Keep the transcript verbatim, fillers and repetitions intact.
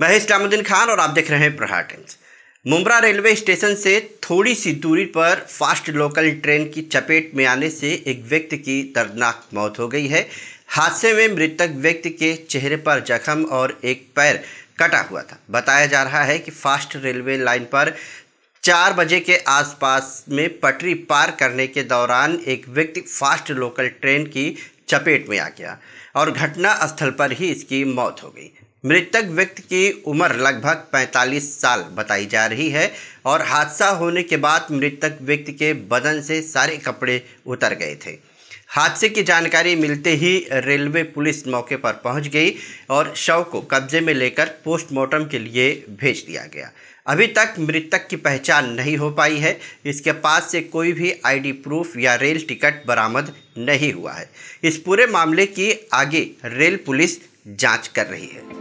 मैं इस्लामुद्दीन खान और आप देख रहे हैं प्रहार टाइम्स। मुम्ब्रा रेलवे स्टेशन से थोड़ी सी दूरी पर फास्ट लोकल ट्रेन की चपेट में आने से एक व्यक्ति की दर्दनाक मौत हो गई है। हादसे में मृतक व्यक्ति के चेहरे पर जख्म और एक पैर कटा हुआ था। बताया जा रहा है कि फास्ट रेलवे लाइन पर चार बजे के आसपास में पटरी पार करने के दौरान एक व्यक्ति फास्ट लोकल ट्रेन की चपेट में आ गया और घटना स्थल पर ही इसकी मौत हो गई। मृतक व्यक्ति की उम्र लगभग पैंतालीस साल बताई जा रही है और हादसा होने के बाद मृतक व्यक्ति के बदन से सारे कपड़े उतर गए थे। हादसे की जानकारी मिलते ही रेलवे पुलिस मौके पर पहुंच गई और शव को कब्जे में लेकर पोस्टमार्टम के लिए भेज दिया गया। अभी तक मृतक की पहचान नहीं हो पाई है। इसके पास से कोई भी आईडी प्रूफ या रेल टिकट बरामद नहीं हुआ है। इस पूरे मामले की आगे रेल पुलिस जांच कर रही है।